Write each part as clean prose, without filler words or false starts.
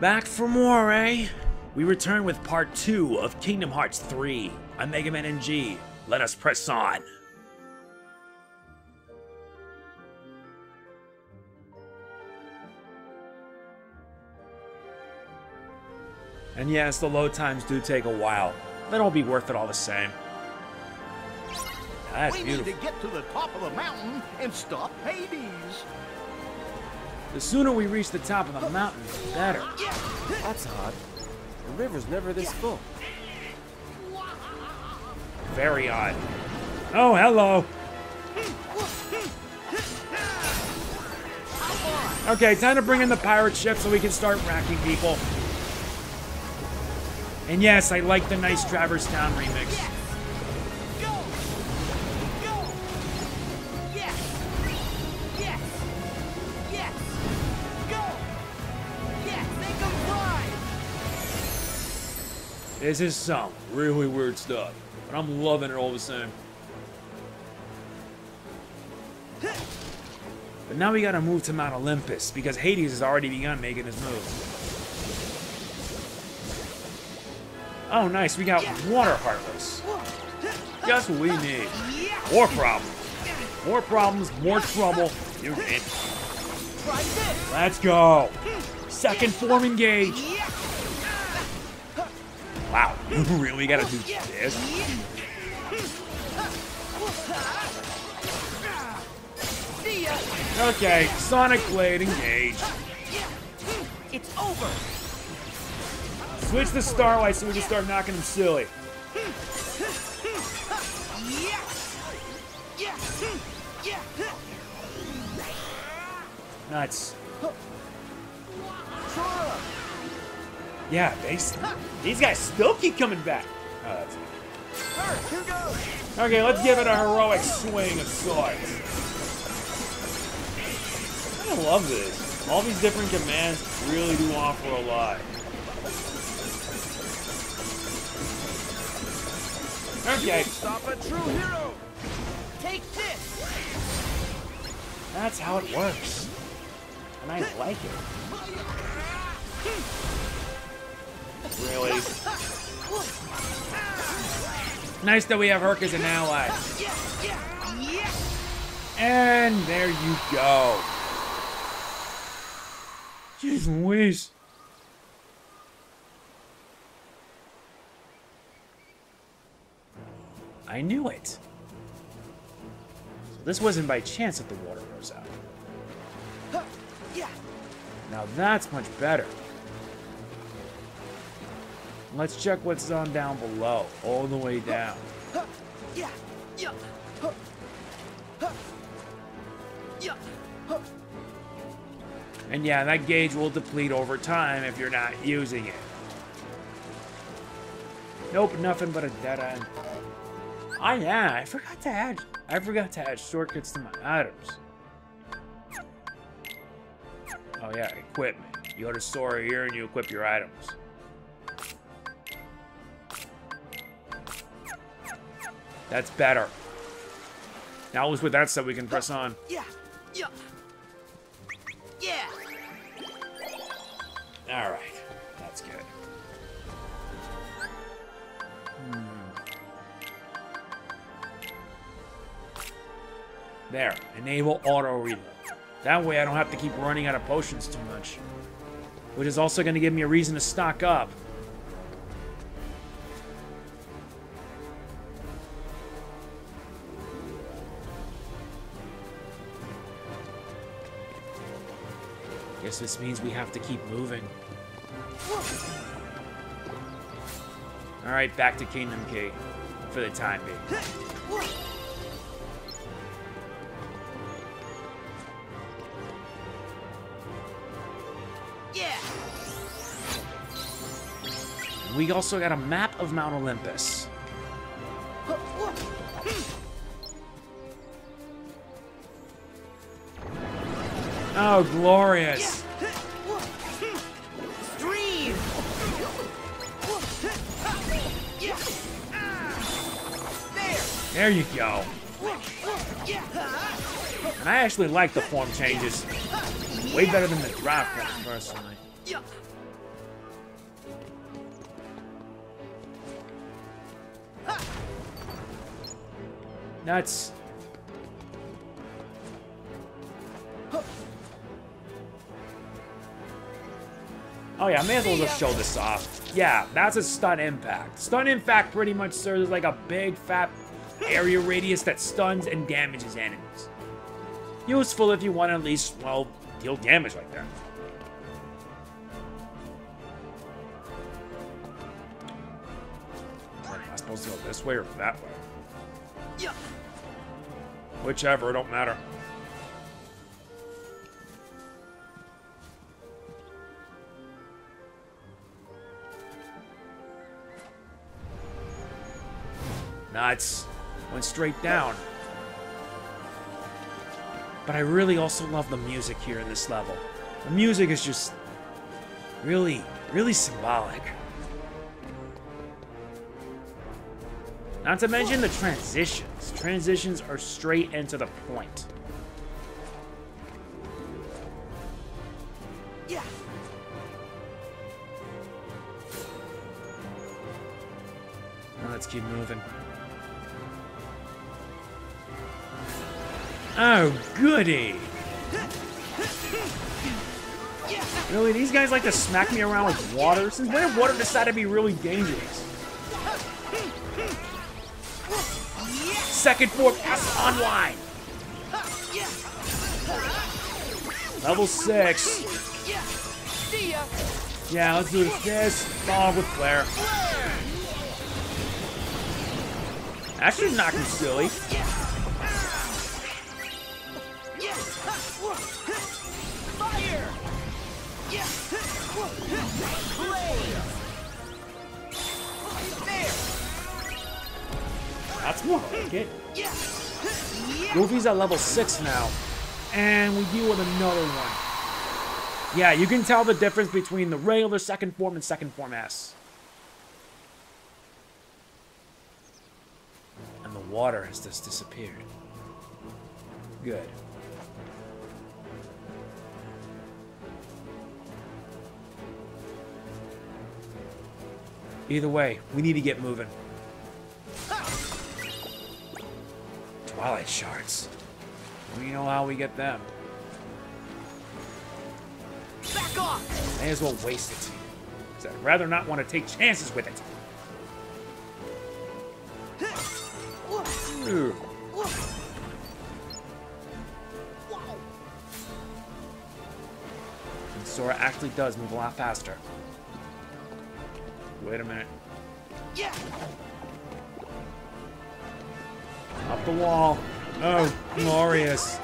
Back for more, eh? We return with part 2 of Kingdom Hearts 3. I'm Mega Man NG. Let us press on. And yes, the load times do take a while, but it'll be worth it all the same. That's beautiful. We need to get to the top of the mountain and stop Hades. The sooner we reach the top of the mountain, the better. That's odd. The river's never this full. Very odd. Oh, hello. Okay, time to bring in the pirate ship so we can start wrecking people. And yes, I like the nice Traverse Town remix. Yes. Go. Go. Yes. Yes. Yes. Go. Yes. Make them fly. This is some really weird stuff, but I'm loving it all the same. But now we gotta move to Mount Olympus because Hades has already begun making his move. Oh, nice. We got water Heartless. Just what we need. More problems. More problems, more trouble. You win. Let's go. Second form engage. Wow. You really gotta do this? Okay. Sonic Blade engage. It's over. Switch the Starlight so we can start knocking them silly. Nuts. Yeah, these guys still keep coming back. Oh, that's it. Okay, let's give it a heroic swing of sorts. I love this. All these different commands really do offer a lot. Okay. Stop a true hero. Take this. That's how it works, and I like it. Really. Nice that we have Herc as an ally. And there you go. Jeez Louise. I knew it. So this wasn't by chance that the water rose out. Now that's much better. Let's check what's on down below, all the way down. And yeah, that gauge will deplete over time if you're not using it. Nope, nothing but a dead end. Oh yeah, I forgot to add shortcuts to my items. Oh yeah, equipment. You go to Sora here and you equip your items. That's better. Now with that said, we can press on. Yeah. All right. That's good. There, enable auto reload. That way I don't have to keep running out of potions too much. Which is also going to give me a reason to stock up. Guess this means we have to keep moving. Alright, back to Kingdom Key for the time being. We also got a map of Mount Olympus. Oh, glorious. Stream. There you go. And I actually like the form changes. Way better than the drop one, personally. Nuts. Oh yeah, I may as well just show this off. Yeah, that's a stun impact. Stun impact pretty much serves as like a big fat area radius that stuns and damages enemies. Useful if you want to at least, well, deal damage like that. Am I supposed to go this way or that way? Yeah. Whichever, it don't matter. Nuts. Went straight down. But I really also love the music here in this level. The music is just really, really symbolic. Not to mention the transitions. Transitions are straight and to the point. Yeah. Now let's keep moving. Oh, goody! Really, these guys like to smack me around with water? Since when did water decide to be really dangerous? Second form S online! Level 6. Yeah, let's do this. Oh, with Flare. That should knock him silly. Fire! That's more like it. Goofy's at level 6 now, and we deal with another one. Yeah, you can tell the difference between the regular second form and second form S. And the water has just disappeared. Good. Either way, we need to get moving. Twilight shards. We know how we get them. Back off! May as well waste it. Because I'd rather not want to take chances with it. Ooh. And Sora actually does move a lot faster. Wait a minute. Yeah. Up the wall. Oh, glorious.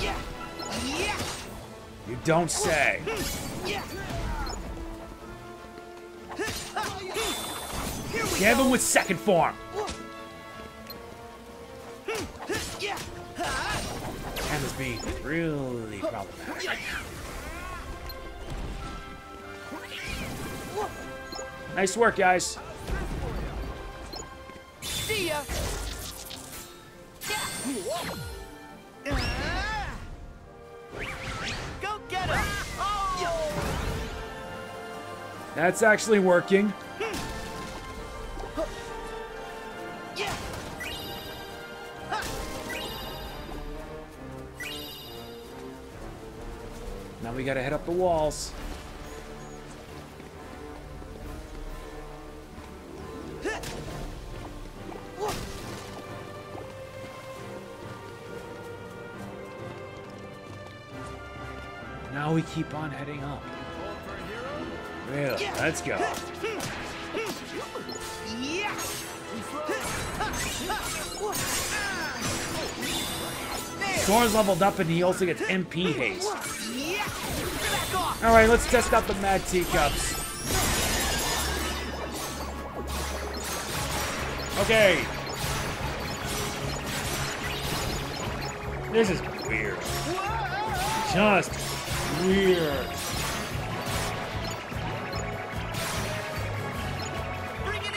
Yeah. You don't say. Yeah. Give him with second form. Yeah. That is being really problematic right now. Nice work, guys. See ya. Go get him. Oh. That's actually working. Now we gotta head up the walls. Now we keep on heading up. Yeah, let's go. Sora's leveled up and he also gets MP haste. Alright, let's test out the Mad Teacups. Okay. This is weird. Just weird. Bring it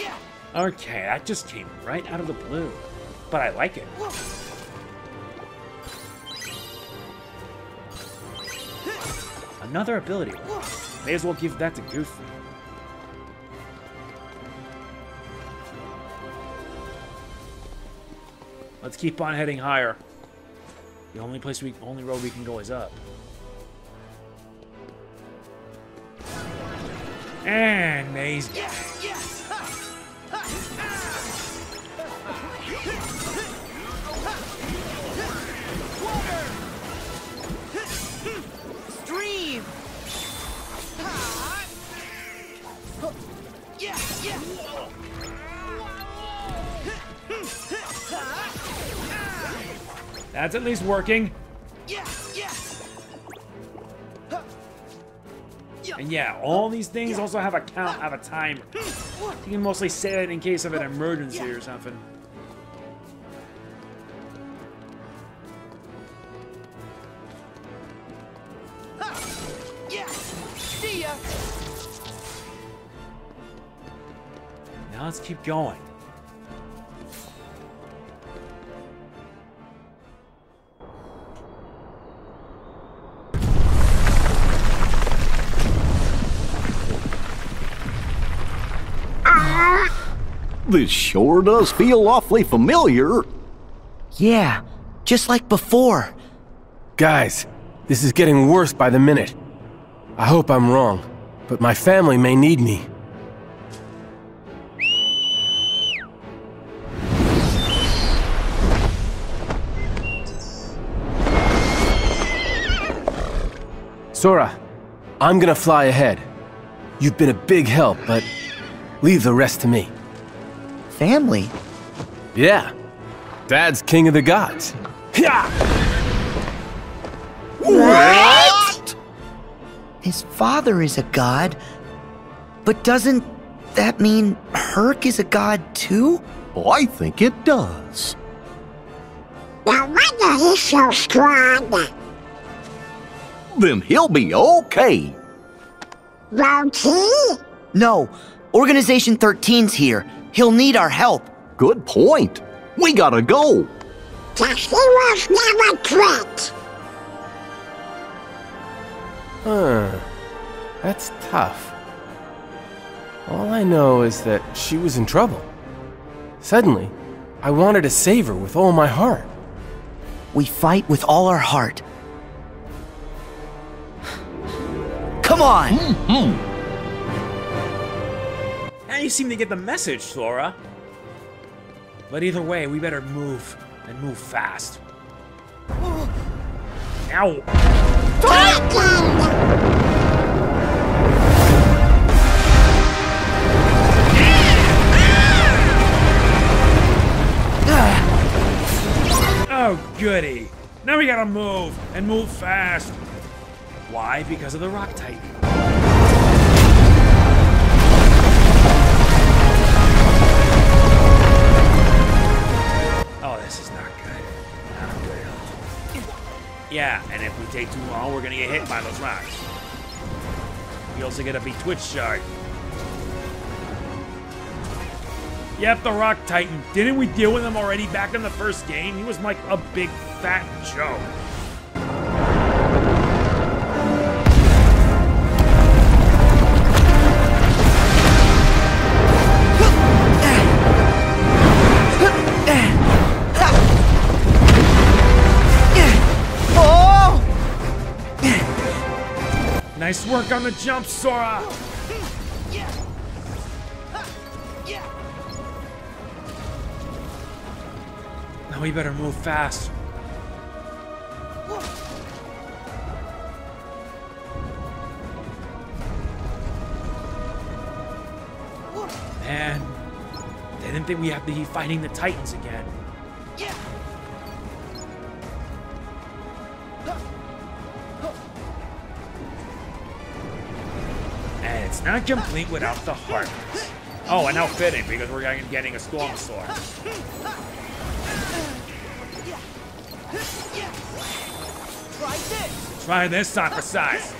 in. Okay, that just came right out of the blue. But I like it. Another ability. May as well give that to Goofy. Let's keep on heading higher. The only place only road we can go is up. And maze. Stream. That's at least working. And yeah, all these things also have a count, have a timer. You can mostly say that in case of an emergency or something. See ya. Now let's keep going. This sure does feel awfully familiar. Yeah, just like before. Guys, this is getting worse by the minute. I hope I'm wrong, but my family may need me. Sora, I'm gonna fly ahead. You've been a big help, but leave the rest to me. Family? Yeah. Dad's king of the gods. What? His father is a god, but doesn't that mean Herc is a god too? Oh, I think it does. No wonder he's so strong. Then he'll be okay. Won't he? No. Organization 13's here. He'll need our help. Good point. We gotta go. The heroes never quit. That's tough. All I know is that she was in trouble. Suddenly, I wanted to save her with all my heart. We fight with all our heart. Come on! Now you seem to get the message, Sora. But either way, we better move, and move fast. Ow! Oh, goody. Now we gotta move, and move fast. Why? Because of the Rock Titan. This is not good. Not good at all. Yeah, and if we take too long, we're gonna get hit by those rocks. We also get a Betwitch shard. Yep, the Rock Titan. Didn't we deal with him already back in the first game? He was like a big fat joke. Nice work on the jump, Sora! Now we better move fast. Man, didn't think we have to be fighting the Titans again. It's not complete without the Heartless. Oh, and how fitting, because we're getting a Storm Sword. Try this time for size.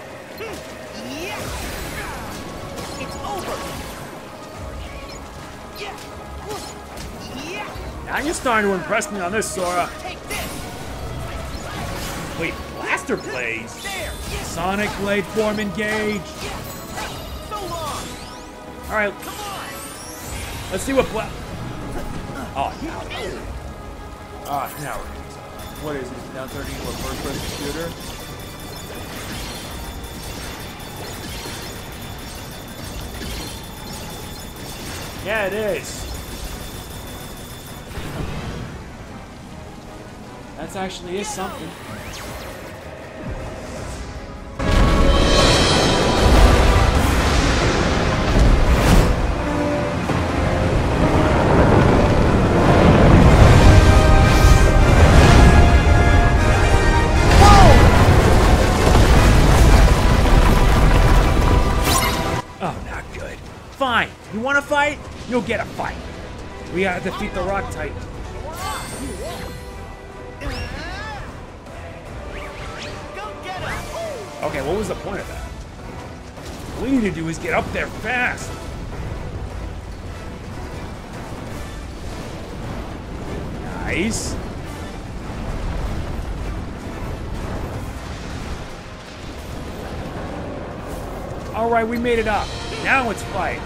It's over. Now you're starting to impress me on this, Sora. Wait, blaster blades? Sonic blade form engage. All right, let's see what black. Oh, now it is. Oh, now it is. What is it? Down 30 to a first-person shooter. Yeah, it is. That actually is something. You want to fight? You'll get a fight. We gotta defeat the Rock Titan. Okay, what was the point of that? What we need to do is get up there fast. Nice. All right, we made it up. Now it's fight.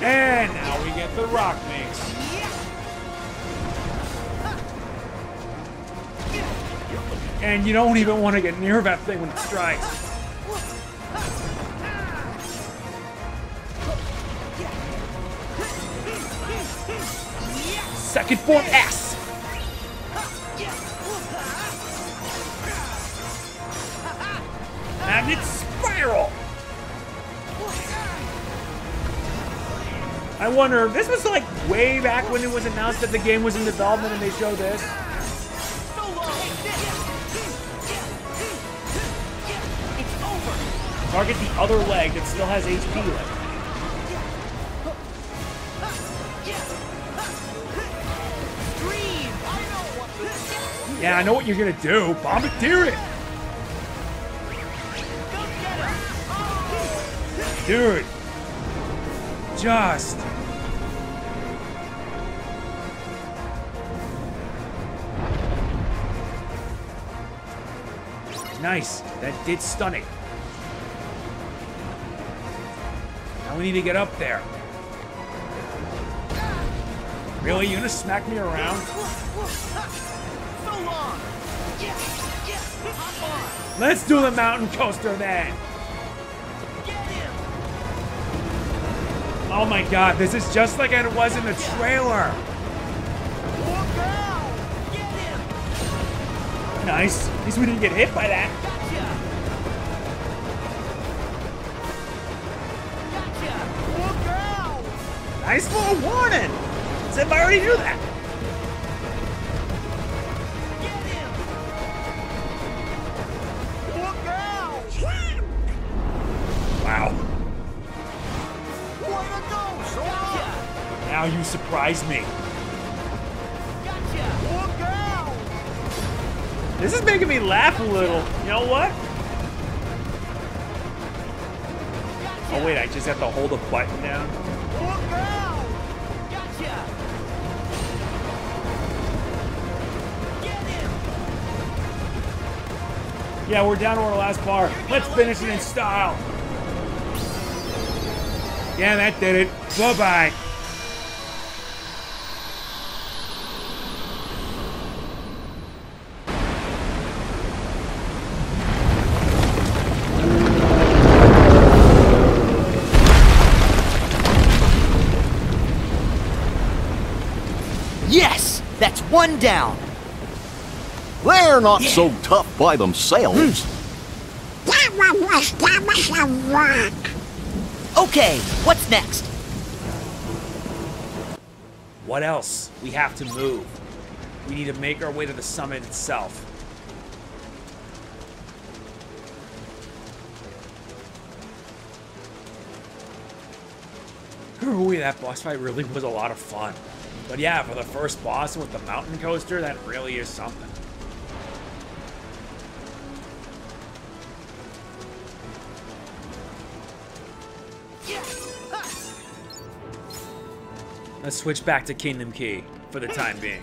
And now we get the rock mix. And you don't even want to get near that thing when it strikes. Second form S. And it's spiral. I wonder, this was like way back when it was announced that the game was in development and they showed this. Target the other leg that still has HP left. Yeah, I know what you're gonna do. Bombardier it! Dude. Just. Nice. That did stun it. Now we need to get up there. Really? You're gonna smack me around? So long. Let's do the mountain coaster then. Oh my god, this is just like it was in the trailer. Nice. At least we didn't get hit by that. Nice for a warning. As if I already knew that. Now you surprise me. Gotcha. This is making me laugh a little. You know what? Gotcha. Oh wait, I just have to hold a button down. Gotcha. Yeah, we're down to our last bar. Let's finish it in style. Yeah, that did it. Bye-bye. That's one down. They're not so tough by themselves. That was a rock. Okay, what's next? What else? We have to move. We need to make our way to the summit itself. Ooh, that boss fight really was a lot of fun. But yeah, for the first boss with the mountain coaster, that really is something. Let's switch back to Kingdom Key for the time being.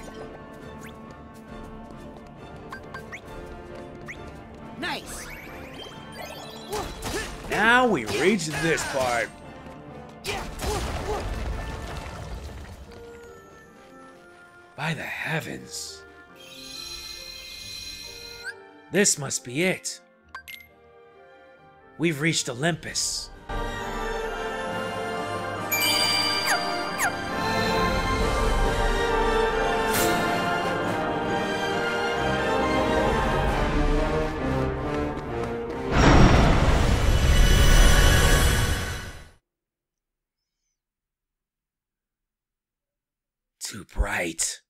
Nice. Now we reach this part. By the heavens. This must be it. We've reached Olympus. Too bright.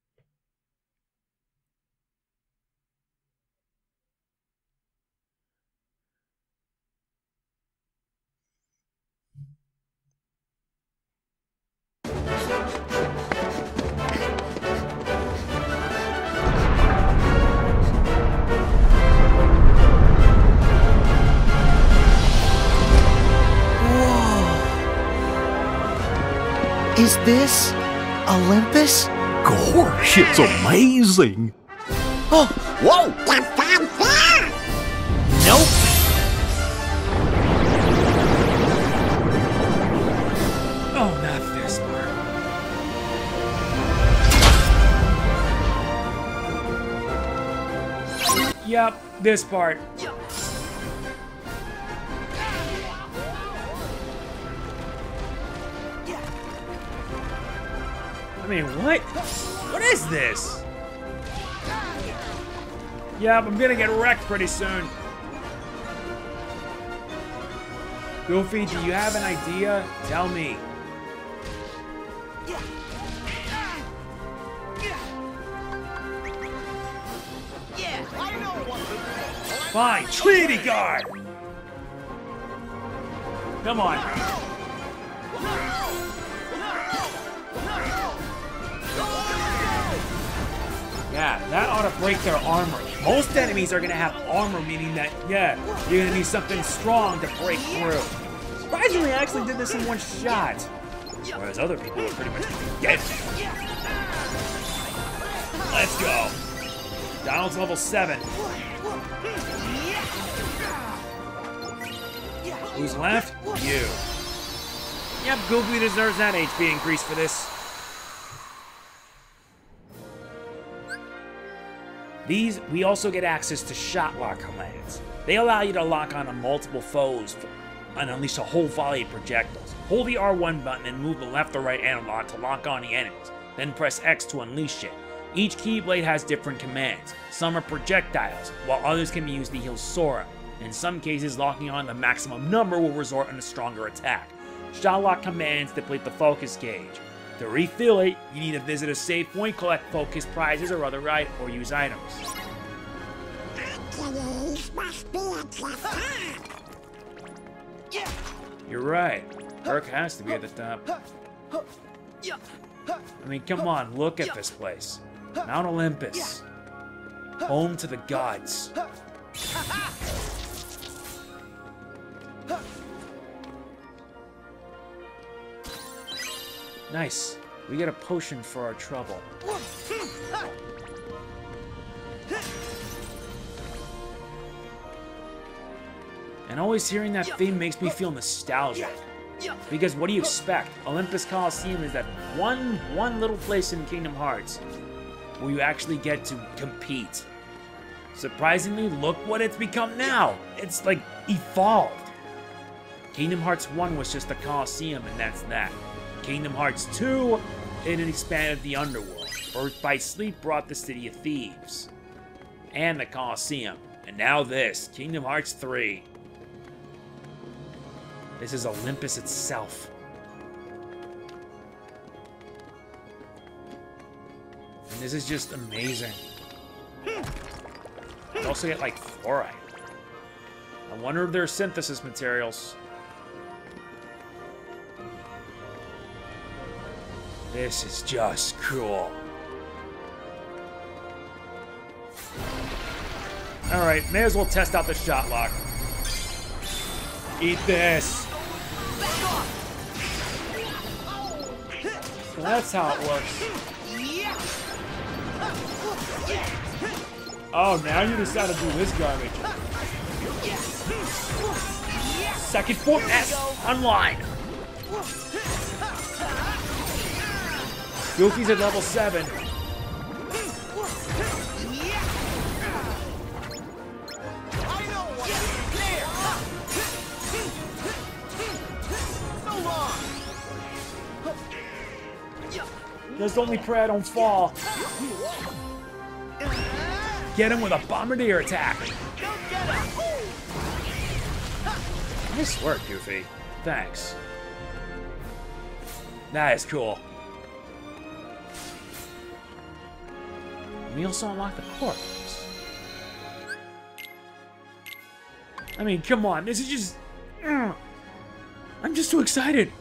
Is this Olympus? Gosh, it's amazing! Oh, whoa! Nope. Oh, not this part. Yup, this part. I mean, what? What is this? Yeah, I'm gonna get wrecked pretty soon. Goofy, do you have an idea? Tell me. Fine, Treaty Guard! Come on. Yeah, that ought to break their armor. Most enemies are gonna have armor, meaning that, yeah, you're gonna need something strong to break through. Surprisingly, I actually did this in one shot. Whereas other people are pretty much dead. Let's go. Donald's level 7. Who's left? You. Yep, Goofy deserves that HP increase for this. These, we also get access to Shotlock commands. They allow you to lock onto multiple foes and unleash a whole volley of projectiles. Hold the R1 button and move the left or right analog to lock on the enemies, then press X to unleash it. Each Keyblade has different commands. Some are projectiles, while others can be used to heal Sora. In some cases, locking on the maximum number will result in a stronger attack. Shotlock commands deplete the focus gauge. To refill it, you need to visit a save point, collect focus prizes or other right, or use items. You're right. Herc has to be at the top. I mean, come on, look at this place. Mount Olympus. Home to the gods. Nice. We get a potion for our trouble. And always hearing that theme makes me feel nostalgic. Because what do you expect? Olympus Coliseum is that one little place in Kingdom Hearts where you actually get to compete. Surprisingly, look what it's become now. It's like evolved. Kingdom Hearts 1 was just the Coliseum and that's that. Kingdom Hearts 2, it expanded the underworld. Birth by Sleep brought the City of Thieves and the Colosseum. And now this, Kingdom Hearts 3. This is Olympus itself. And this is just amazing. You also get like fluorite. I wonder if there are synthesis materials. This is just cool. Alright, may as well test out the Shotlock. Eat this! So that's how it works. Oh, now you just gotta do this garbage. Second form S online. Goofy's at level 7. That's the only prayer I don't fall. Get him with a bombardier attack. Nice work, Goofy. Thanks. That is cool. We also unlocked the corpse. I mean, come on. This is just... I'm just too excited.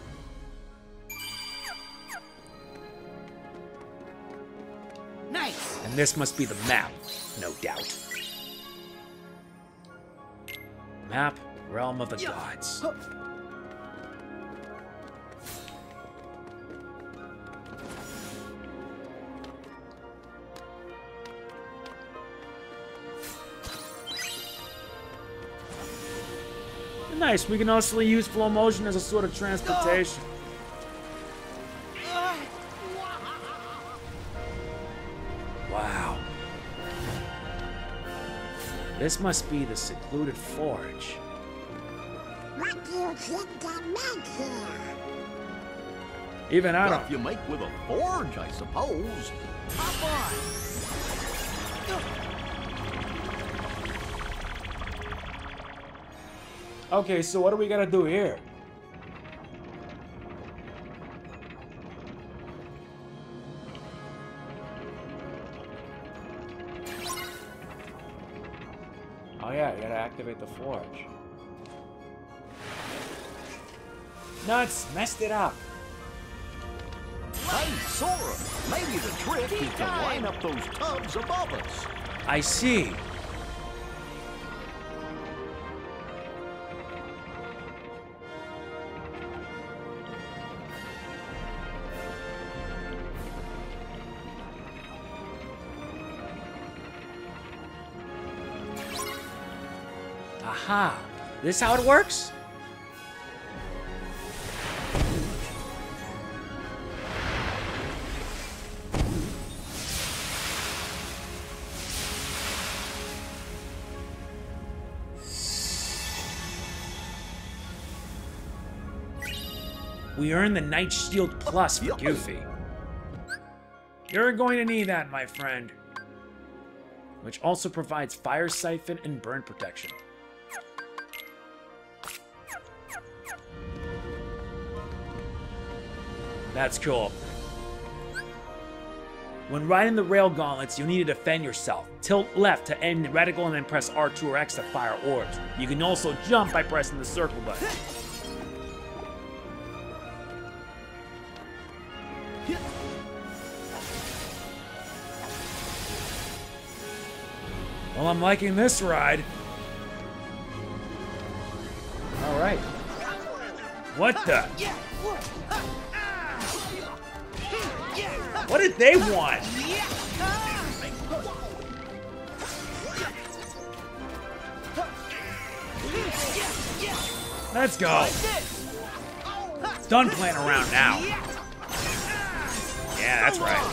This must be the map, no doubt. Map, Realm of the Gods. Nice, we can also use flow motion as a sort of transportation. This must be the secluded forge. Even I don't. If you make with a forge, I suppose. Hop on. Okay, so what do we gotta do here? Activate the forge. Nuts! Messed it up! Hey, Sora! Maybe the trick is to line up those tubs above us. I see. Aha! This is how it works? We earn the Night Shield Plus for Goofy. You're going to need that, my friend. Which also provides Fire Siphon and Burn Protection. That's cool. When riding the rail gauntlets, you need to defend yourself. Tilt left to aim the reticle and then press R2 or X to fire orbs. You can also jump by pressing the circle button. Well, I'm liking this ride. All right. What the? What did they want? Let's go. Done playing around now. Yeah, that's right.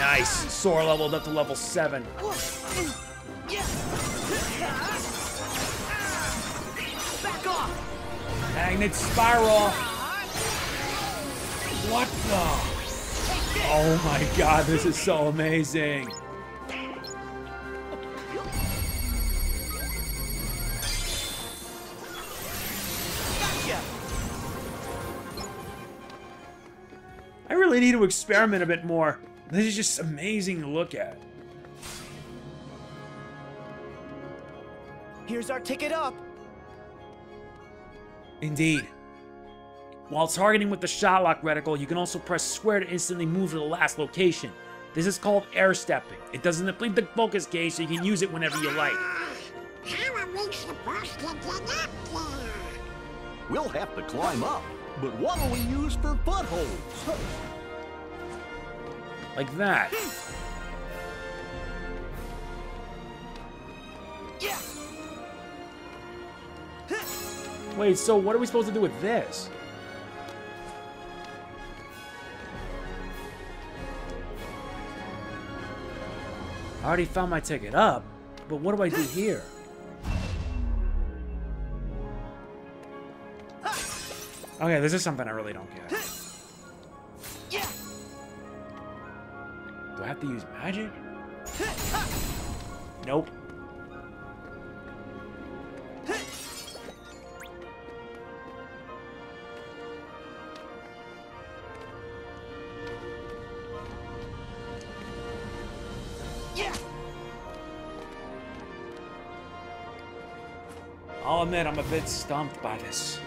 Nice. Sora leveled up to level 7. Back off. Magnet Spiral! What the? Oh my god, this is so amazing! I really need to experiment a bit more. This is just amazing to look at. Here's our ticket up! Indeed. While targeting with the Shotlock reticle, you can also press square to instantly move to the last location. This is called air stepping. It doesn't deplete the focus gauge, so you can use it whenever you like. How are we supposed to get up there? We'll have to climb up, but what'll we use for footholds? Like that. Yeah. Wait, so what are we supposed to do with this? I already found my ticket up, but what do I do here? Okay, this is something I really don't get. Do I have to use magic? Nope. I'll admit, I'm a bit stumped by this.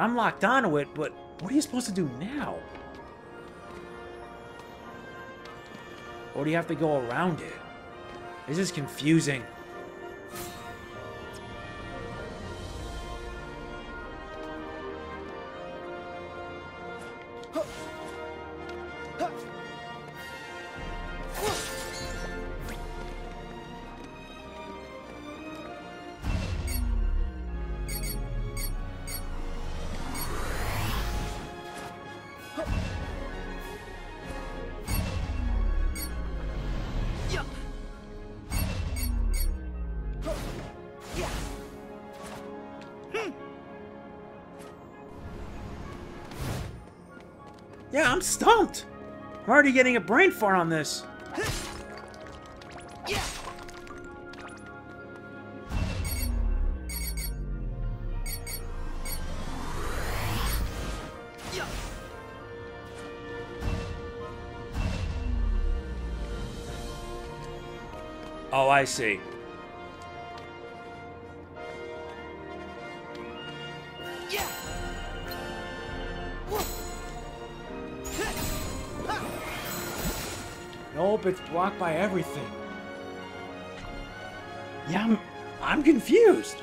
I'm locked onto it, but what are you supposed to do now? Or do you have to go around it? This is confusing. Yeah, I'm stumped. I'm already getting a brain fart on this. Yeah. Oh, I see. It's blocked by everything. Yeah, I'm confused.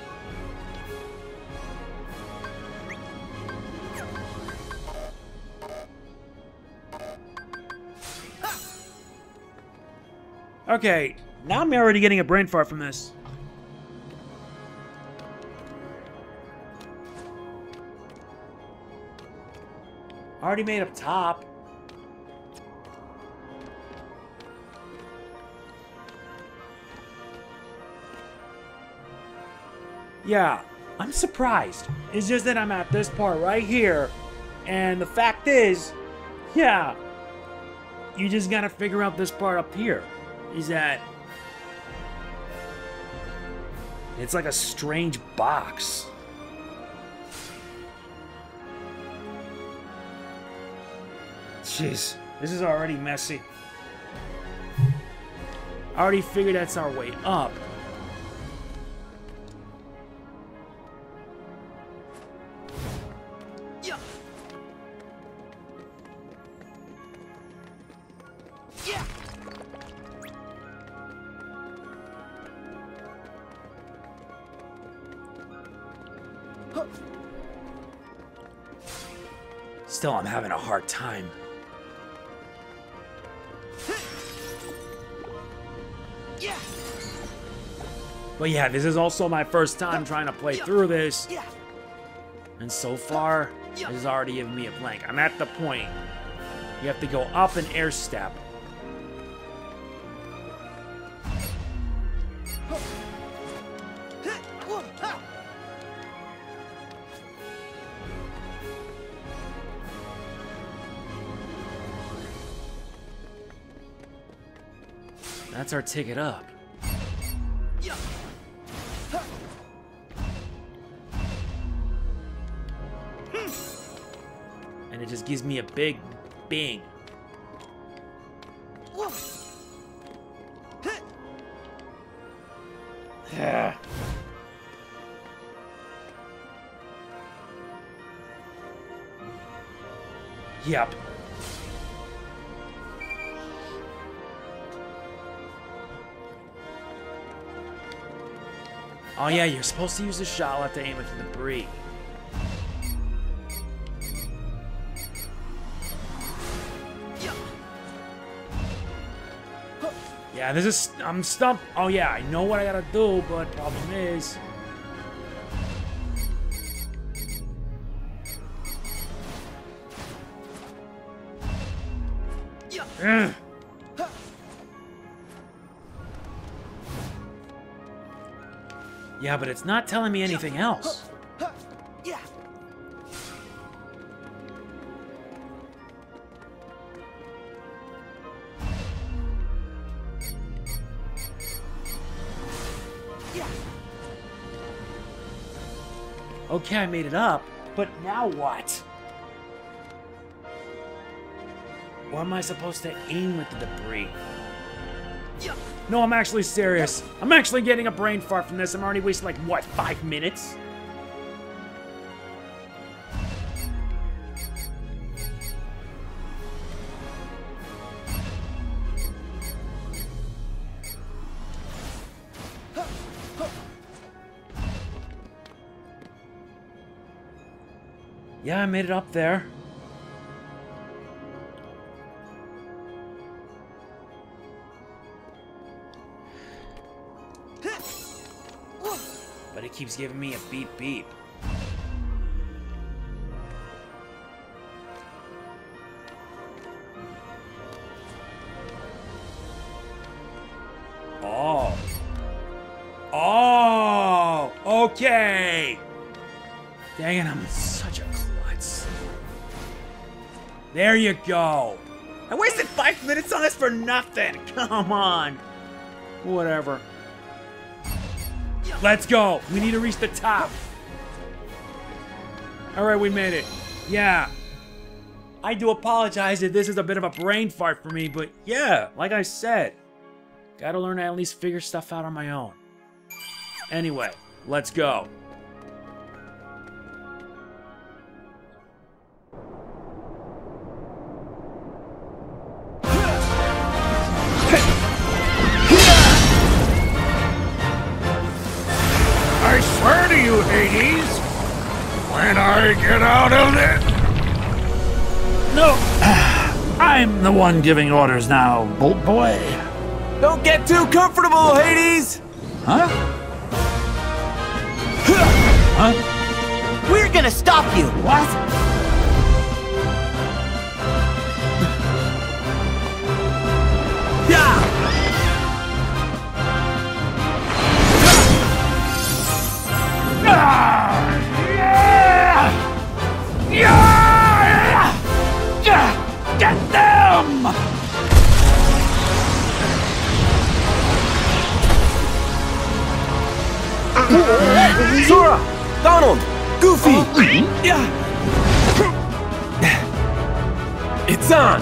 Okay, now I'm already getting a brain fart from this. Already made up top. Yeah, I'm surprised. It's just that I'm at this part right here, and the fact is, yeah, you just gotta figure out this part up here. Is that it's like a strange box. Jeez, this is already messy. I already figured that's our way up. Still, I'm having a hard time. Yeah. But yeah, this is also my first time trying to play through this. And so far, this is already giving me a blank. I'm at the point. You have to go up an air step. That's our ticket up. And it just gives me a big bang. Yep. Oh yeah, you're supposed to use the Shotlock to aim at the debris. Yeah, this is... I'm stumped. Oh yeah, I know what I gotta do, but problem is... Yeah, but it's not telling me anything else. Yeah. Okay, I made it up, but now what? Or am I supposed to aim with the debris? No, I'm actually serious. I'm actually getting a brain fart from this. I'm already wasting like, what, 5 minutes? Yeah, I made it up there. Keeps giving me a beep beep. Oh. Oh, okay. Dang it, I'm such a klutz. There you go. I wasted 5 minutes on this for nothing. Come on. Whatever. Let's go! We need to reach the top! Alright, we made it. Yeah. I do apologize if this is a bit of a brain fart for me, but yeah, like I said, gotta learn to at least figure stuff out on my own. Anyway, let's go. Hades, when I get out of it. No, I'm the one giving orders now, Bolt Boy. Don't get too comfortable, Hades. Huh? Huh? We're gonna stop you. What? Yeah. Get them! Sora! Donald! Goofy! Yeah! It's on!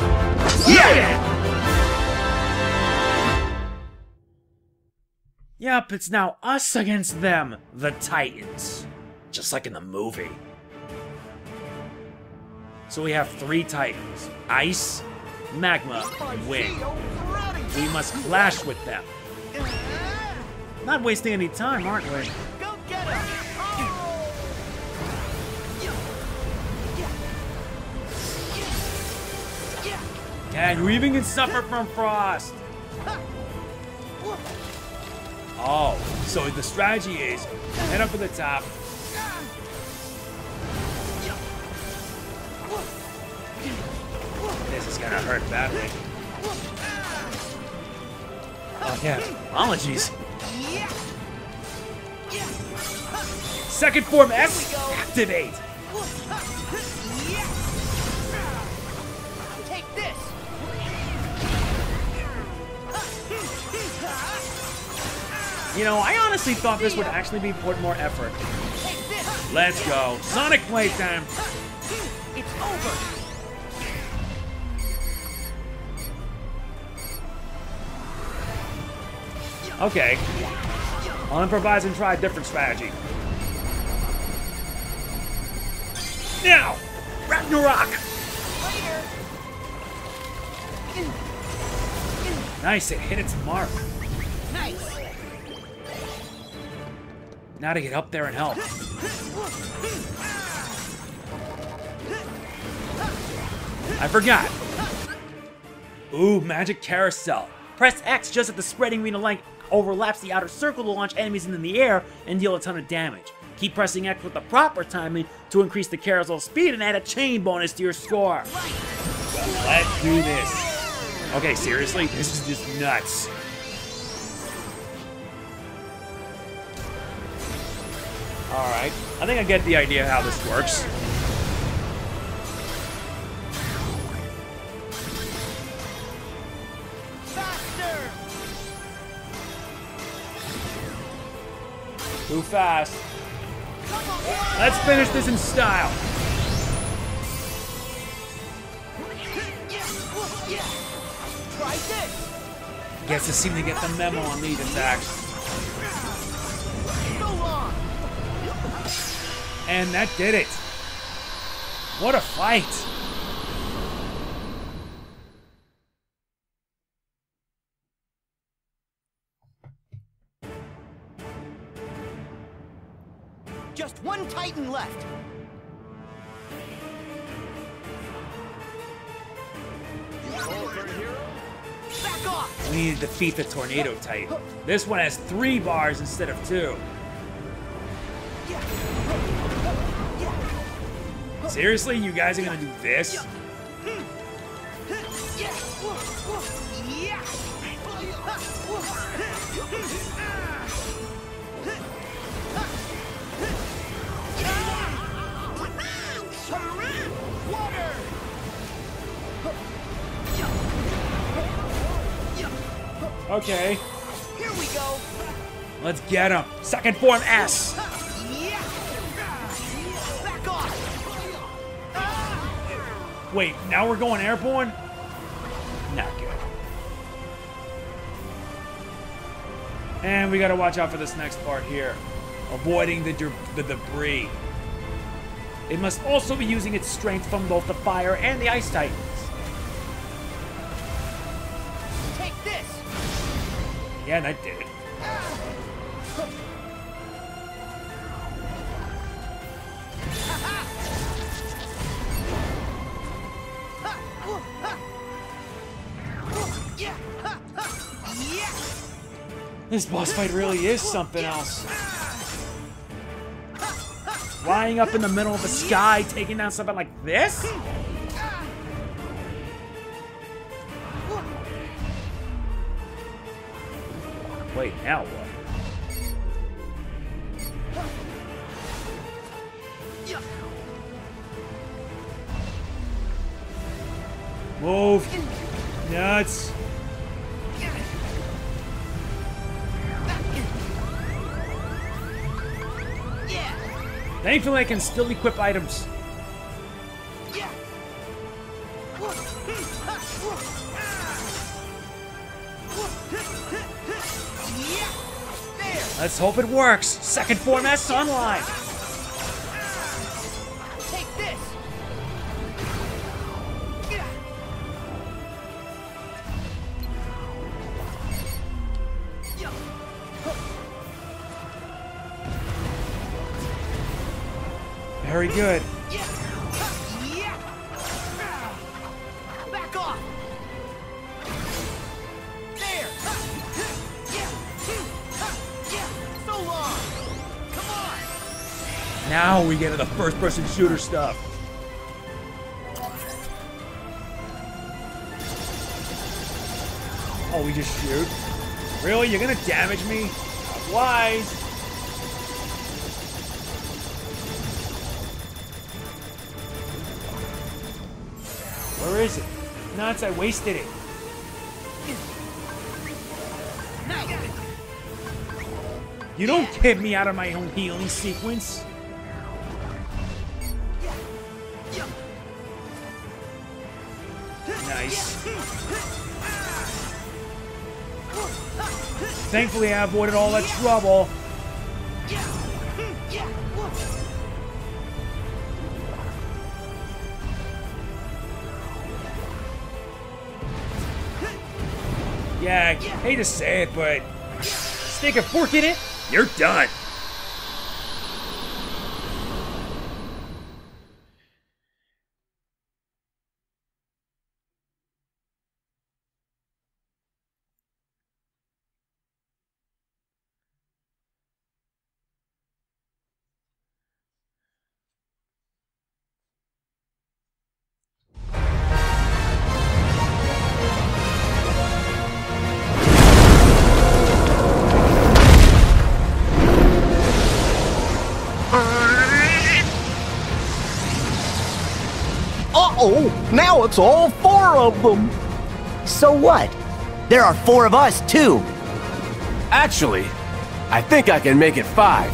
Yeah! Yep, it's now us against them, the Titans. Just like in the movie. So we have three Titans, Ice, Magma, and Wind. We must clash with them. Not wasting any time, aren't we? Go get him! Oh. Dang, we even can suffer from frost! Oh, so the strategy is head up for the top. This is gonna hurt badly. Oh yeah, apologies. Second form S, activate. Take this. You know, I honestly thought this would actually be put more effort. Let's go. Sonic playtime. It's over. Okay. I'll improvise and try a different strategy. Now! Ragnarok! Nice, it hit its mark. Nice. Now to get up there and help. I forgot. Ooh, magic carousel. Press X just at the spreading arena length overlaps the outer circle to launch enemies into the air and deal a ton of damage. Keep pressing X with the proper timing to increase the carousel speed and add a chain bonus to your score. Let's do this. Okay, seriously, this is just nuts. Alright, I think I get the idea how this works. Too fast. Let's finish this in style. Guess it seemed to get the memo on Lee's attacks. And that did it. What a fight. Just one Titan left. We need to defeat the Tornado Titan. This one has 3 bars instead of 2. Seriously, you guys are gonna do this? Okay. Here we go. Let's get him. Second form S. Back off. Wait, now we're going airborne? Not good. And we gotta watch out for this next part here. Avoiding the debris. It must also be using its strength from both the fire and the ice titans. Take this. Yeah, that did it. This boss fight really is something else. Flying up in the middle of the sky, taking down something like this? Wait, now what? Move! Nuts! Thankfully, I can still equip items. Let's hope it works. Second form S online. Take this. Very good. Back off. There. So long. Come on. Now we get to the first-person shooter stuff. Oh, we just shoot? Really? You're gonna damage me? Why? Where is it? Nuts, I wasted it. You don't get me out of my own healing sequence. Nice. Thankfully, I avoided all that trouble. Yeah, I hate to say it, but stick a fork in it, you're done. Now it's all four of them! So what? There are four of us, too! Actually, I think I can make it 5.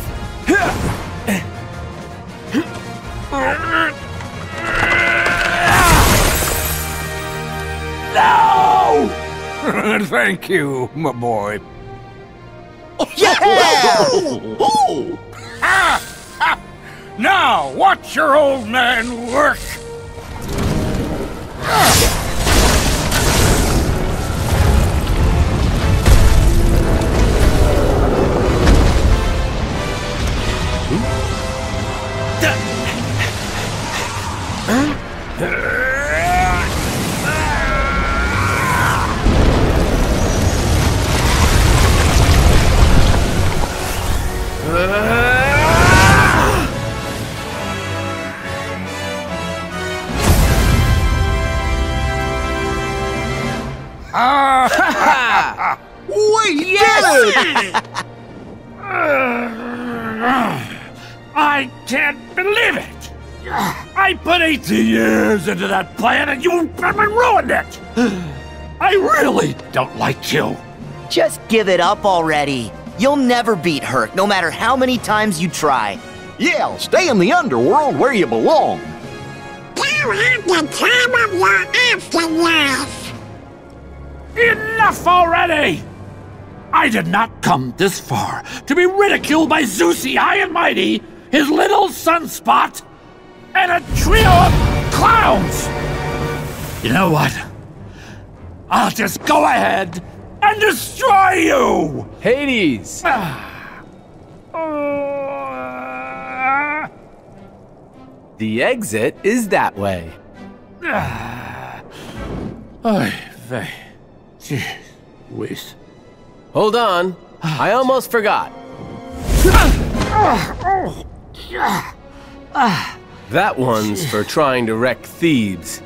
No! Thank you, my boy. Yeah! Now, watch your old man work! I can't believe it! I put 18 years into that plan and you ruined it! I really don't like you. Just give it up already. You'll never beat Herc, no matter how many times you try. Yeah, stay in the underworld where you belong. You had the time of your afterlife. Enough already! I did not come this far to be ridiculed by Zeusy High and Mighty, his little sunspot, and a trio of clowns! You know what? I'll just go ahead and destroy you! Hades! The exit is that way. Jeez. Hold on. I almost forgot. That one's for trying to wreck Thebes.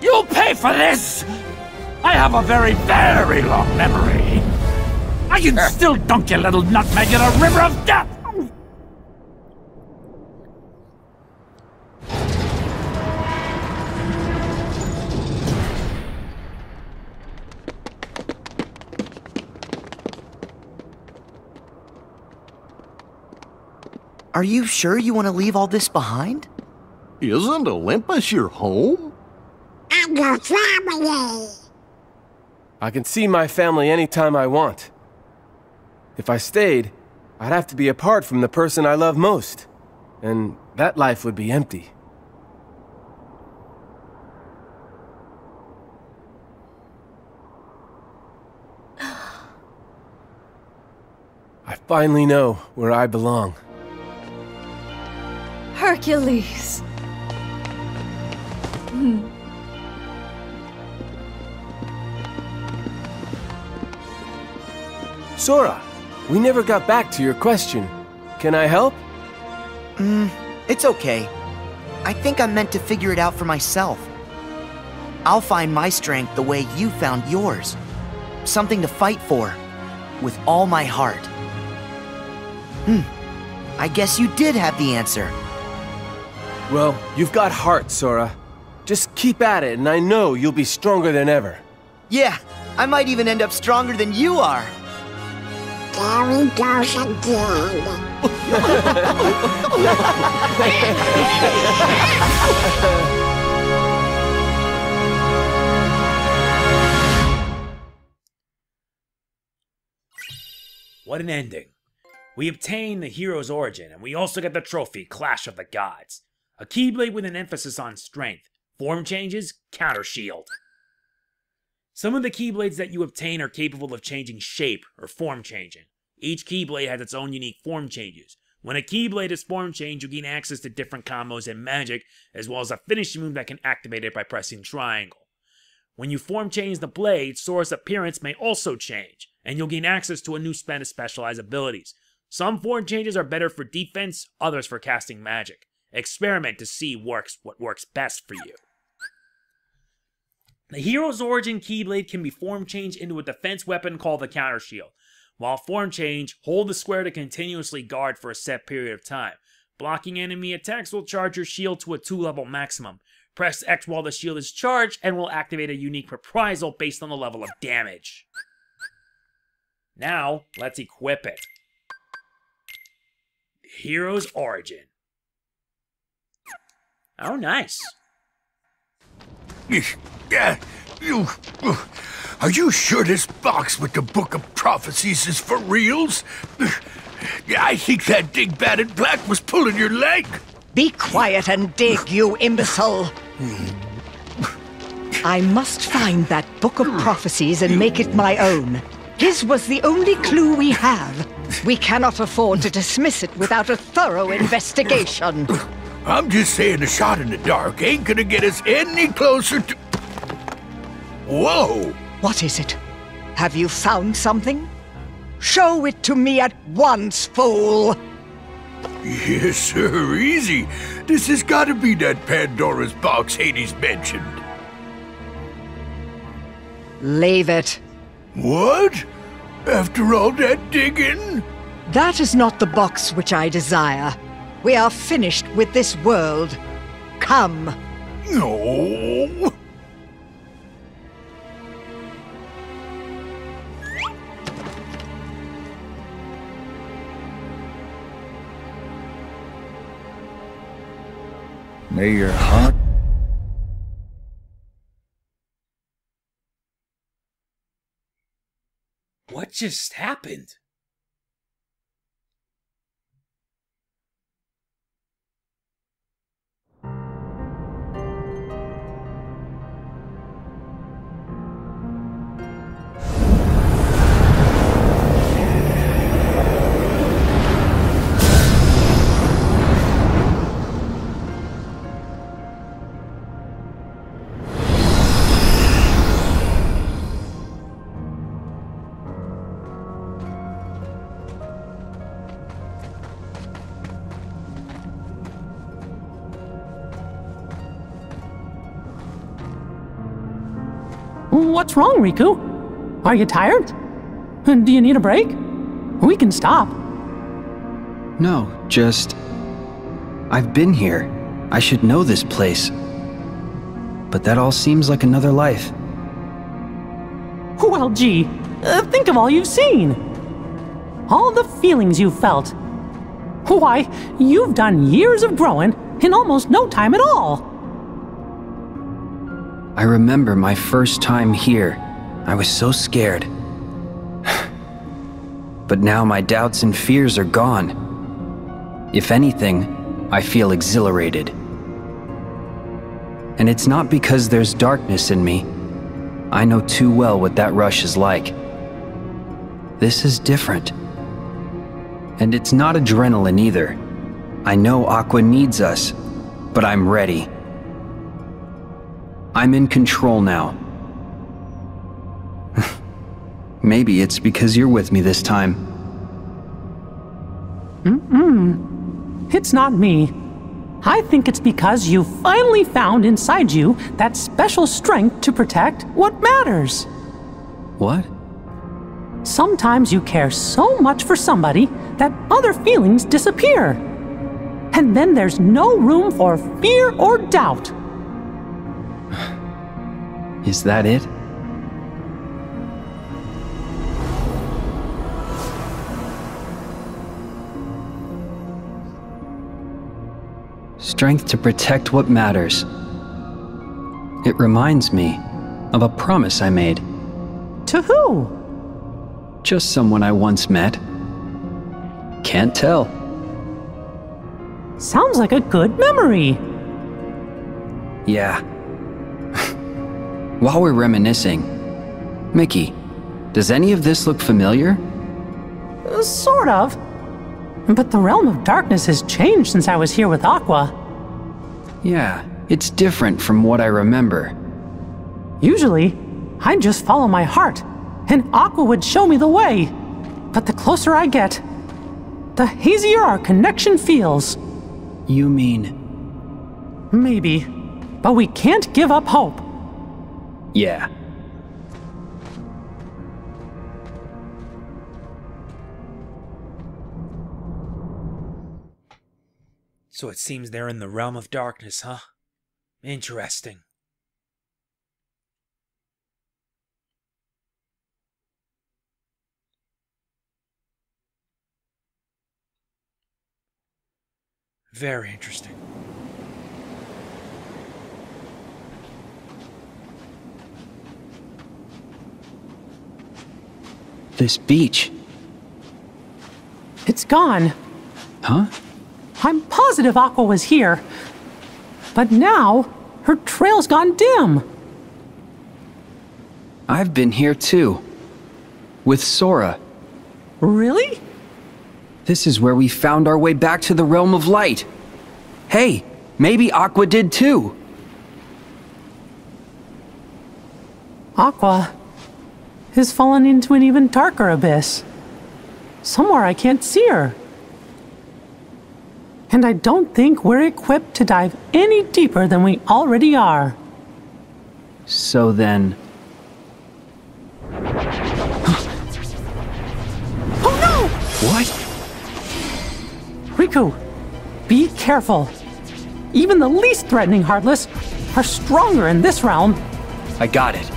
You'll pay for this! I have a very, very long memory. I can still dunk your little nutmeg in a river of death! Are you sure you want to leave all this behind? Isn't Olympus your home? I'm your family! I can see my family anytime I want. If I stayed, I'd have to be apart from the person I love most, and that life would be empty. I finally know where I belong. Hercules. Sora, we never got back to your question. Can I help? It's okay. I think I'm meant to figure it out for myself. I'll find my strength the way you found yours. Something to fight for. With all my heart. I guess you did have the answer. Well, you've got heart, Sora. Just keep at it, and I know you'll be stronger than ever. Yeah, I might even end up stronger than you are. There he goes again. What an ending. We obtain the Hero's Origin, and we also get the trophy, Clash of the Gods. A Keyblade with an emphasis on strength, form changes, counter shield. Some of the Keyblades that you obtain are capable of changing shape or form changing. Each Keyblade has its own unique form changes. When a Keyblade is form changed, you gain access to different combos and magic, as well as a finishing move that can activate it by pressing triangle. When you form change the blade, Sora's appearance may also change, and you'll gain access to a new set of specialized abilities. Some form changes are better for defense, others for casting magic. Experiment to see what works best for you. The Hero's Origin Keyblade can be form changed into a defense weapon called the Counter Shield. While form change, hold the square to continuously guard for a set period of time. Blocking enemy attacks will charge your shield to a 2-level maximum. Press X while the shield is charged and will activate a unique reprisal based on the level of damage. Now, let's equip it. Hero's Origin. Oh, nice. Are you sure this box with the Book of Prophecies is for reals? I think that dingbat in black was pulling your leg. Be quiet and dig, you imbecile. I must find that Book of Prophecies and make it my own. His was the only clue we have. We cannot afford to dismiss it without a thorough investigation. I'm just saying a shot in the dark ain't gonna get us any closer to... Whoa! What is it? Have you found something? Show it to me at once, fool! Yes, sir, easy. This has got to be that Pandora's box Hades mentioned. Leave it. What? After all that digging? That is not the box which I desire. We are finished with this world. Come. No. May your heart. What just happened? What's wrong, Riku? Are you tired? Do you need a break? We can stop. No, just... I've been here. I should know this place. But that all seems like another life. Well, gee, think of all you've seen. All the feelings you've felt. Why, you've done years of growing in almost no time at all. I remember my first time here. I was so scared. But now my doubts and fears are gone. If anything, I feel exhilarated. And it's not because there's darkness in me. I know too well what that rush is like. This is different. And it's not adrenaline either. I know Aqua needs us, but I'm ready. I'm in control now. Maybe it's because you're with me this time. It's not me. I think it's because you finally found inside you that special strength to protect what matters. What? Sometimes you care so much for somebody that other feelings disappear. And then there's no room for fear or doubt. Is that it? strength to protect what matters. It reminds me of a promise I made. To who? Just someone I once met. Can't tell. Sounds like a good memory. Yeah. While we're reminiscing, Mickey, does any of this look familiar? Sort of. But the Realm of Darkness has changed since I was here with Aqua. Yeah, it's different from what I remember. Usually, I'd just follow my heart, and Aqua would show me the way. But the closer I get, the hazier our connection feels. You mean... Maybe, but we can't give up hope. Yeah. So it seems they're in the Realm of Darkness, huh? Interesting. Very interesting. This beach. It's gone. Huh? I'm positive Aqua was here. But now, her trail's gone dim. I've been here too. With Sora. Really? This is where we found our way back to the Realm of Light. Hey, maybe Aqua did too. Aqua has fallen into an even darker abyss. Somewhere I can't see her. And I don't think we're equipped to dive any deeper than we already are. So then... Oh no! What? Riku, be careful. Even the least threatening Heartless are stronger in this realm. I got it.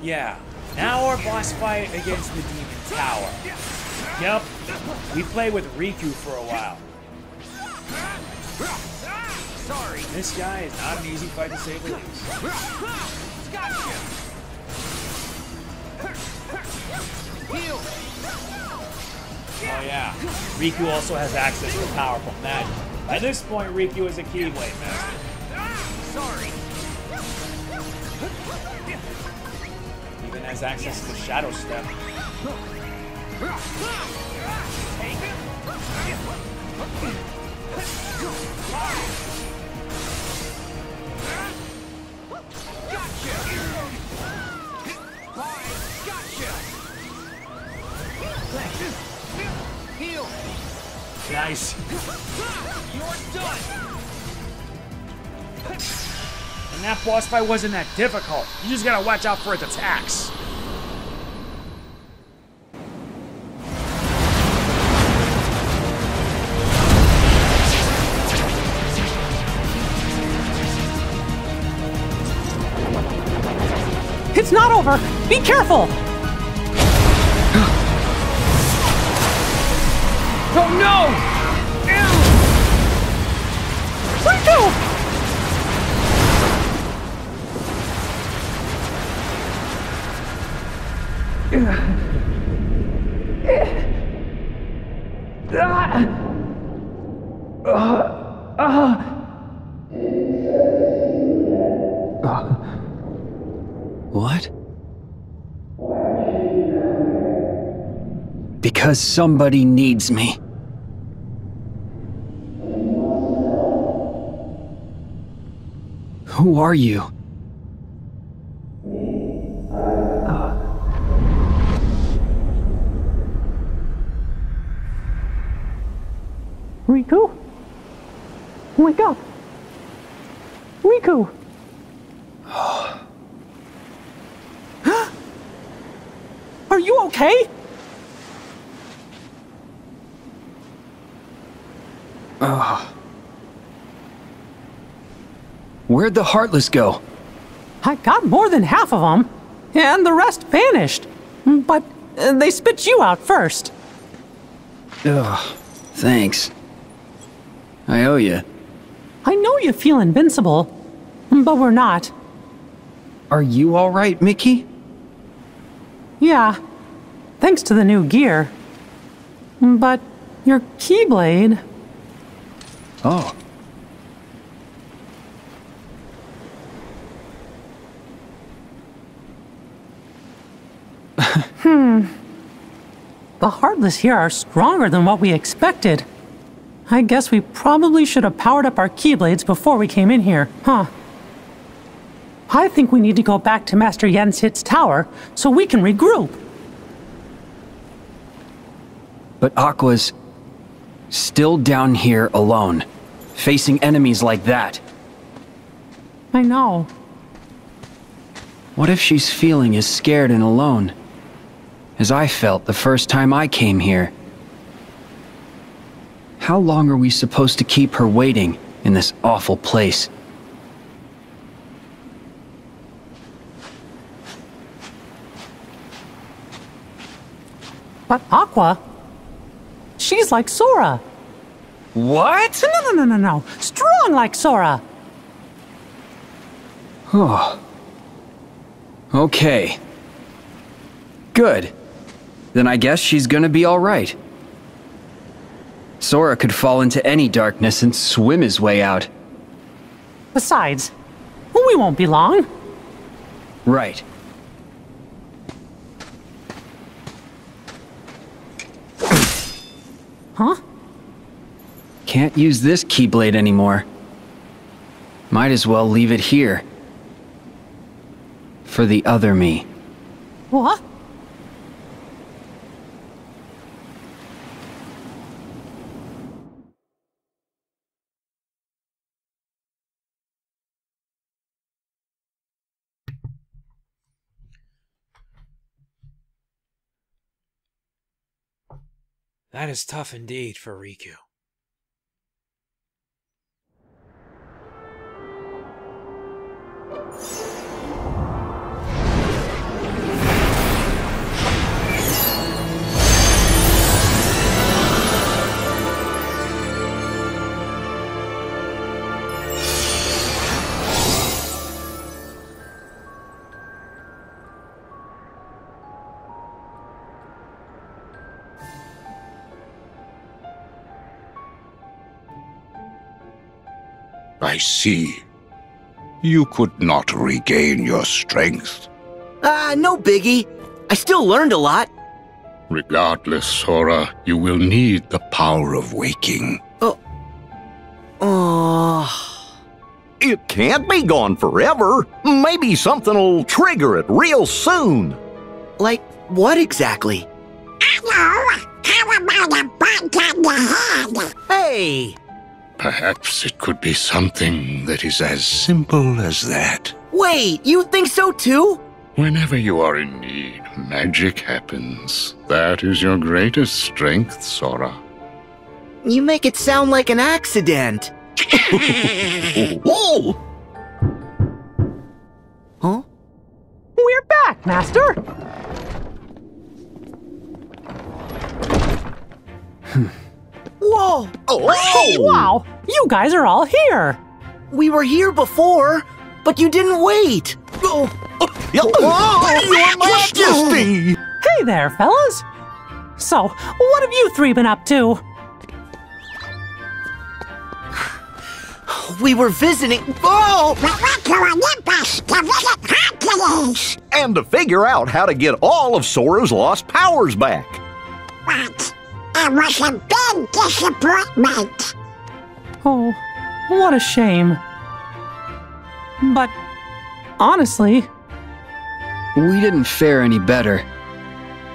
Yeah, now our boss fight against the Demon Tower. Yep, we play with Riku for a while. Sorry, this guy is not an easy fight to say the least. Oh yeah, Riku also has access to powerful magic. At this point, Riku is a Keyblade master. Sorry. Even has access to the Shadow Step. Gotcha. Nice. You're done. And that boss fight wasn't that difficult. You just gotta watch out for its attacks. It's not over! Be careful! Oh no! Riku! What? Because somebody needs me. Who are you? Riku? Wake up! Riku! Are you okay? Ugh. Where'd the Heartless go? I got more than half of them, and the rest vanished. But they spit you out first. Ugh, thanks. I owe you. I know you feel invincible, but we're not. Are you all right, Mickey? Yeah, thanks to the new gear. But your Keyblade... Oh. The Heartless here are stronger than what we expected. I guess we probably should have powered up our Keyblades before we came in here, huh? I think we need to go back to Master Yen Sid's tower so we can regroup. But Aqua's still down here alone, facing enemies like that. I know. What if she's feeling as scared and alone as I felt the first time I came here? How long are we supposed to keep her waiting in this awful place? But Aqua, she's like Sora. What? No. Strong like Sora. Oh. Okay. Good. Then I guess she's gonna be all right. Sora could fall into any darkness and swim his way out. Besides, we won't be long. Right. Huh? Can't use this Keyblade anymore. Might as well leave it here. For the other me. What? That is tough indeed for Riku. I see. You could not regain your strength. No biggie. I still learned a lot. Regardless, Sora, you will need the power of waking. It can't be gone forever. Maybe something'll trigger it real soon. Like what exactly? Hello. How about a bug on the head? Hey! Perhaps it could be something that is as simple as that. Wait, you think so too? Whenever you are in need, magic happens. That is your greatest strength, Sora. You make it sound like an accident. Whoa! Huh? We're back, Master! Whoa! Oh! Wow! You guys are all here! We were here before, but you didn't wait! Your Majesty! Hey there, fellas! So, what have you three been up to? We were visiting... We went to Olympus to visit Hercules! And to figure out how to get all of Sora's lost powers back. What? It was a big disappointment. Oh, what a shame. But, honestly... We didn't fare any better.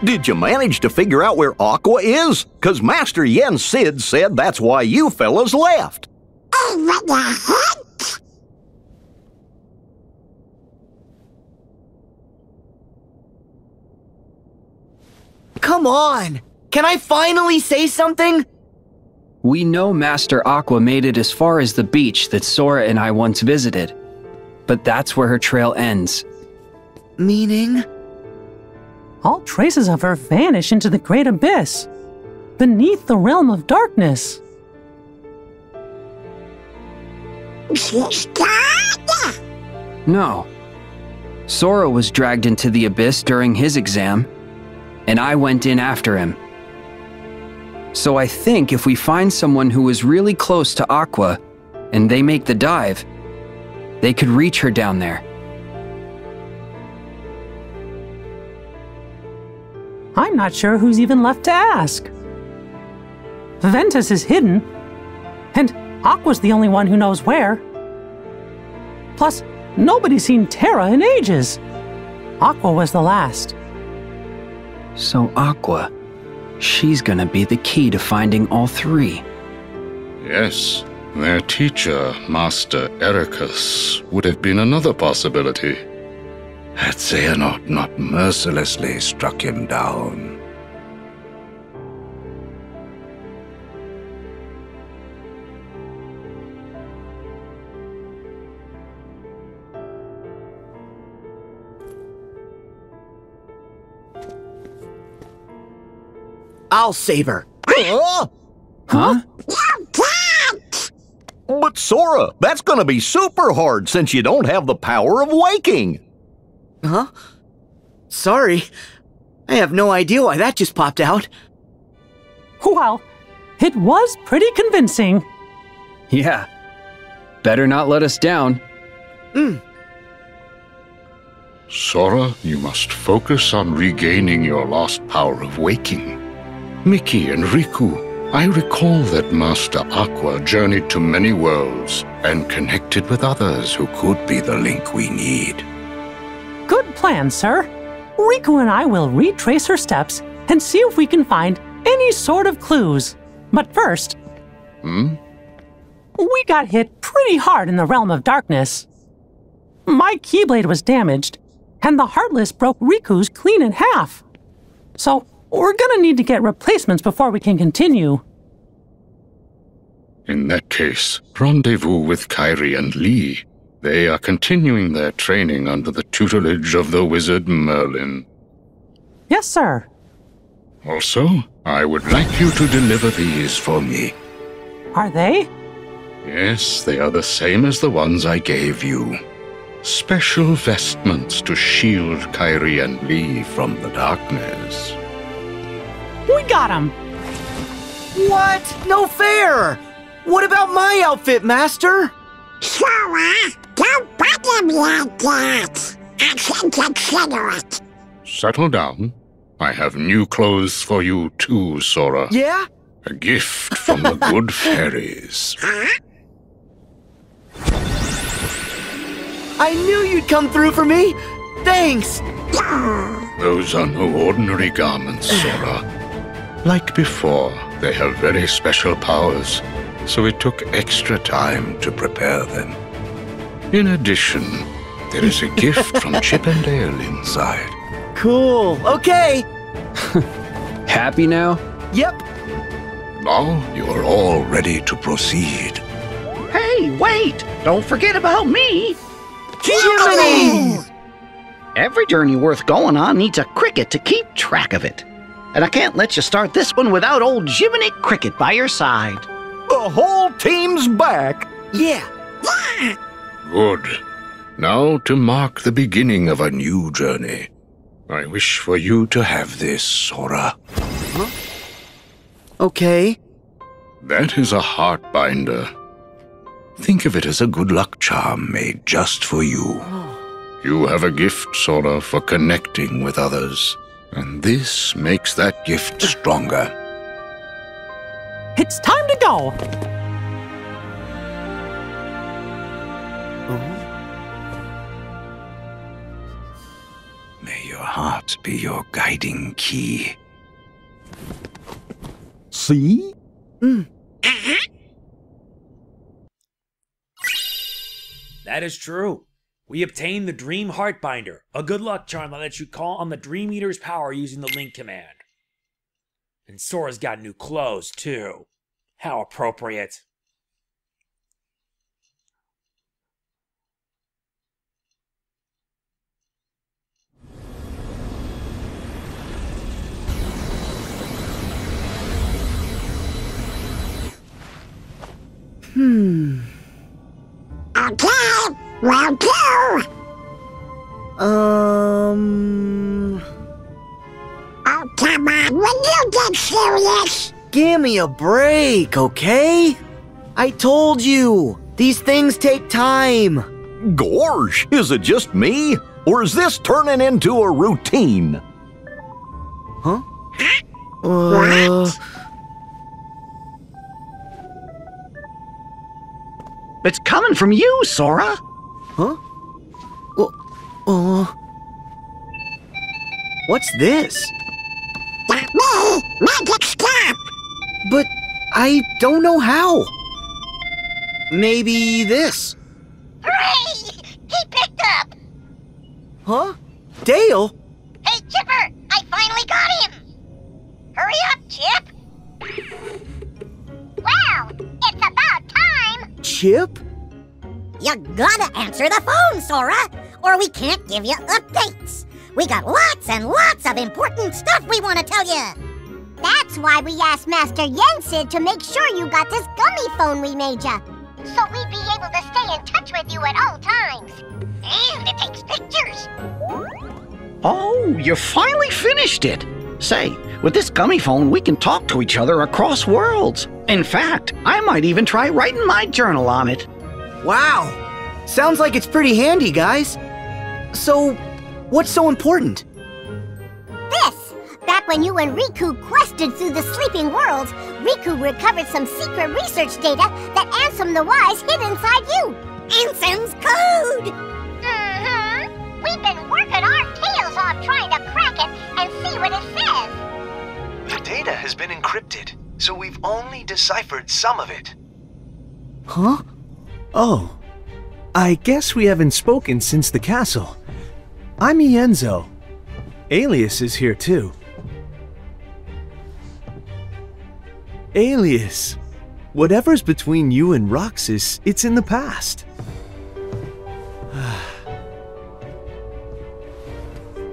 Did you manage to figure out where Aqua is? 'Cause Master Yen Sid said that's why you fellas left. Over the head? Come on! Can I finally say something? We know Master Aqua made it as far as the beach that Sora and I once visited, but that's where her trail ends. Meaning? All traces of her vanish into the great abyss, beneath the Realm of Darkness. She's dead? No. Sora was dragged into the abyss during his exam, and I went in after him. So I think if we find someone who is really close to Aqua, and they make the dive, they could reach her down there. I'm not sure who's even left to ask. Ventus is hidden, and Aqua's the only one who knows where. Plus, nobody's seen Terra in ages. Aqua was the last. So Aqua, she's gonna be the key to finding all three. Yes, their teacher, Master Ericus, would have been another possibility. Had Xehanort not mercilessly struck him down. I'll save her. Huh? But Sora, that's gonna be super hard since you don't have the power of waking. Huh? Sorry. I have no idea why that just popped out. Well, it was pretty convincing. Yeah. Better not let us down. Sora, you must focus on regaining your lost power of waking. Mickey and Riku, I recall that Master Aqua journeyed to many worlds and connected with others who could be the link we need. Good plan, sir. Riku and I will retrace her steps and see if we can find any sort of clues. But first... We got hit pretty hard in the Realm of Darkness. My Keyblade was damaged, and the Heartless broke Riku's clean in half. So we're gonna need to get replacements before we can continue. In that case, rendezvous with Kairi and Lee. They are continuing their training under the tutelage of the wizard Merlin. Yes, sir. Also, I would like you to deliver these for me. Are they? Yes, they are the same as the ones I gave you. Special vestments to shield Kairi and Lee from the darkness. We got 'em! What? No fair! What about my outfit, Master? Sora, don't bother me like that. I can consider it. Settle down. I have new clothes for you too, Sora. Yeah? A gift from the good fairies. Huh? I knew you'd come through for me. Thanks. Those are no ordinary garments, Sora. Like before, they have very special powers. So it took extra time to prepare them. In addition, there is a gift from Chip and Dale inside. Cool, okay! Happy now? Yep. Now you are all ready to proceed. Hey, wait! Don't forget about me! Jiminy! Every journey worth going on needs a cricket to keep track of it. And I can't let you start this one without old Jiminy Cricket by your side. The whole team's back! Yeah! Good. Now to mark the beginning of a new journey. I wish for you to have this, Sora. Huh? Okay. That is a heart binder. Think of it as a good luck charm made just for you. Oh. You have a gift, Sora, for connecting with others. And this makes that gift stronger. It's time to go! May your heart be your guiding key. See? That is true. We obtained the Dream Heart Binder, a good luck charm that lets you call on the Dream Eater's power using the link command. And Sora's got new clothes, too. How appropriate. Okay, well, too. Oh, come on, when you get serious. Give me a break, okay? I told you, these things take time. Gorge, is it just me? Or is this turning into a routine? Huh? What? It's coming from you, Sora! Huh? What's this? Not me! Magic stop! But I don't know how. Maybe this. Hooray! He picked up! Huh? Dale? Hey, Chipper! I finally got him! Hurry up, Chip! Wow! It's about time! Chip? You gotta answer the phone, Sora! Or we can't give you updates! We got lots and lots of important stuff we want to tell you! That's why we asked Master Yen Sid to make sure you got this gummy phone we made ya! So we'd be able to stay in touch with you at all times! And it takes pictures! Oh, you finally finished it! Say, with this gummy phone, we can talk to each other across worlds. In fact, I might even try writing my journal on it. Wow! Sounds like it's pretty handy, guys. So, what's so important? This! Back when you and Riku quested through the sleeping worlds, Riku recovered some secret research data that Ansem the Wise hid inside you. Ansem's code! Mm-hmm. We've been working our tails off trying to crack it and see what it says. The data has been encrypted, so we've only deciphered some of it. Huh? Oh. I guess we haven't spoken since the castle. I'm Ienzo. Alias is here too. Alias, whatever's between you and Roxas, it's in the past.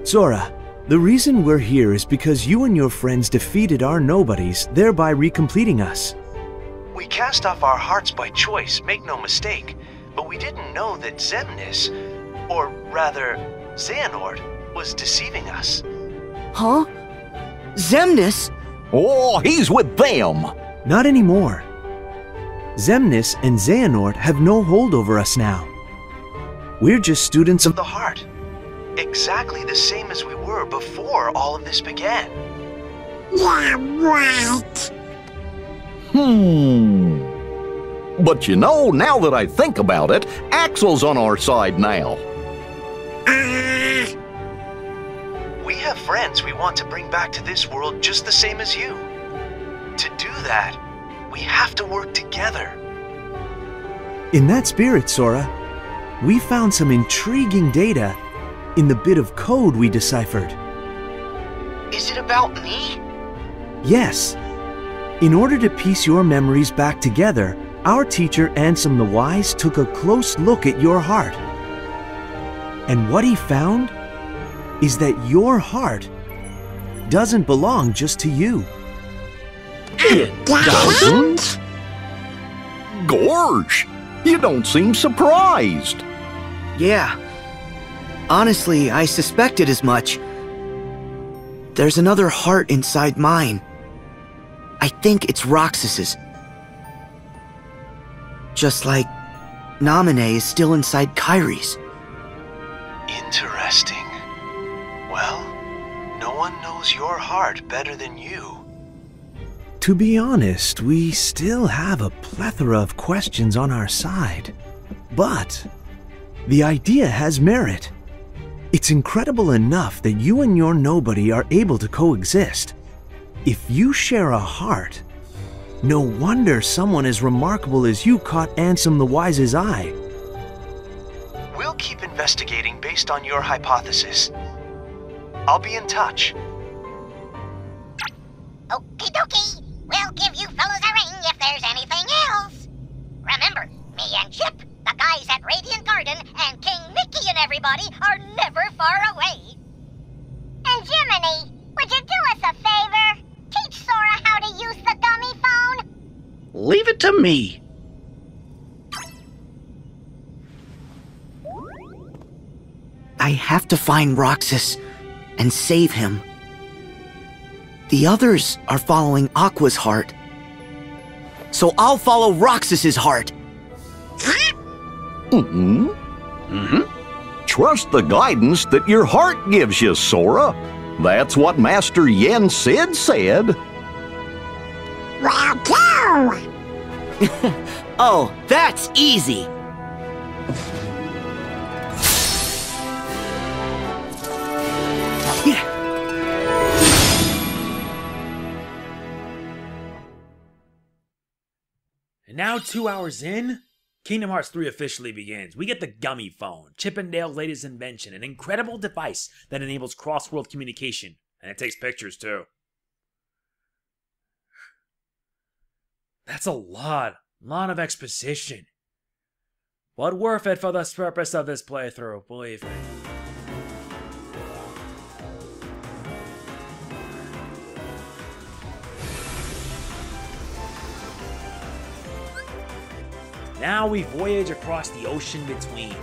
Sora, the reason we're here is because you and your friends defeated our nobodies, thereby recompleting us. We cast off our hearts by choice, make no mistake, but we didn't know that Xemnas, or rather, Xehanort, was deceiving us. Huh? Xemnas? Oh, he's with them! Not anymore. Xemnas and Xehanort have no hold over us now. We're just students of the heart. Exactly the same as we were before all of this began. Yeah, right. But you know, now that I think about it, Axel's on our side now. We have friends we want to bring back to this world just the same as you. To do that, we have to work together. In that spirit, Sora, we found some intriguing data in the bit of code we deciphered. Is it about me? Yes. In order to piece your memories back together, our teacher Ansem the Wise took a close look at your heart. And what he found is that your heart doesn't belong just to you. It doesn't? Gorge, you don't seem surprised. Yeah. Honestly, I suspected as much. There's another heart inside mine. I think it's Roxas's. Just like Naminé is still inside Kairi's. Interesting. Well, no one knows your heart better than you. To be honest, we still have a plethora of questions on our side. But the idea has merit. It's incredible enough that you and your nobody are able to coexist. If you share a heart, no wonder someone as remarkable as you caught Ansem the Wise's eye. We'll keep investigating based on your hypothesis. I'll be in touch. Okie dokie. We'll give you fellas a ring if there's everybody are never far away. And Jiminy, would you do us a favor? Teach Sora how to use the gummy phone? Leave it to me. I have to find Roxas and save him. The others are following Aqua's heart. So I'll follow Roxas's heart. Mm-hmm. Mm-hmm. Trust the guidance that your heart gives you, Sora. That's what Master Yen Sid said. Round two! Oh, that's easy. And now 2 hours in, Kingdom Hearts 3 officially begins. We get the Gummy Phone, Chip and Dale's latest invention, an incredible device that enables cross-world communication. And it takes pictures, too. That's a lot of exposition. But worth it for the purpose of this playthrough, believe me. Now we voyage across the ocean between.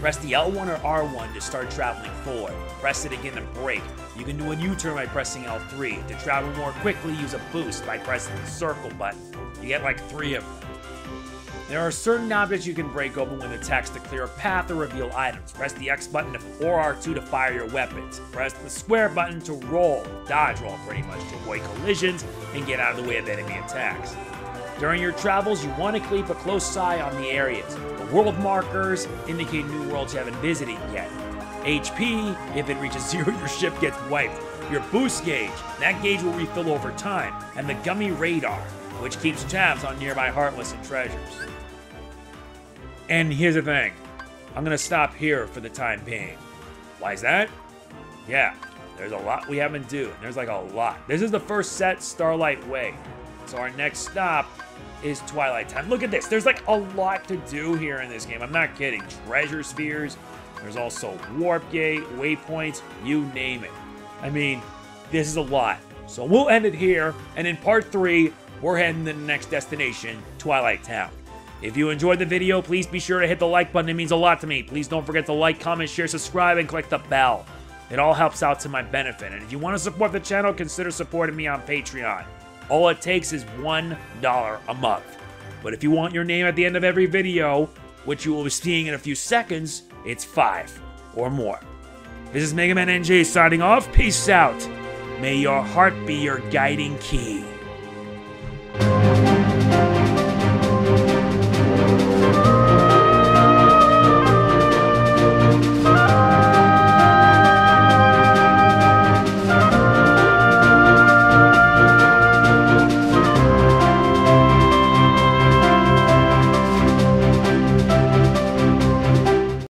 Press the L1 or R1 to start traveling forward. Press it again to brake. You can do a U-turn by pressing L3. To travel more quickly, use a boost by pressing the circle button. You get like 3 of them. There are certain objects you can break open with attacks to clear a path or reveal items. Press the X button or R2 to fire your weapons. Press the square button to roll, dodge roll pretty much, to avoid collisions and get out of the way of enemy attacks. During your travels, you want to keep a close eye on the areas. The world markers indicate new worlds you haven't visited yet. HP, if it reaches zero, your ship gets wiped. Your boost gauge, that gauge will refill over time. And the gummy radar, which keeps tabs on nearby Heartless and treasures. And here's the thing. I'm going to stop here for the time being. Why is that? Yeah, there's a lot we haven't done. There's like a lot. This is the first set, Starlight Way. So our next stop is Twilight Town. Look at this. There's like a lot to do here in this game. I'm not kidding. Treasure spheres. There's also warp gate, waypoints, you name it. I mean, this is a lot. So we'll end it here. And in part 3, we're heading to the next destination, Twilight Town. If you enjoyed the video, please be sure to hit the like button. It means a lot to me. Please don't forget to like, comment, share, subscribe, and click the bell. It all helps out to my benefit. And if you want to support the channel, consider supporting me on Patreon. All it takes is $1 a month. But if you want your name at the end of every video, which you will be seeing in a few seconds, it's 5 or more. This is Mega Man NG signing off. Peace out. May your heart be your guiding key.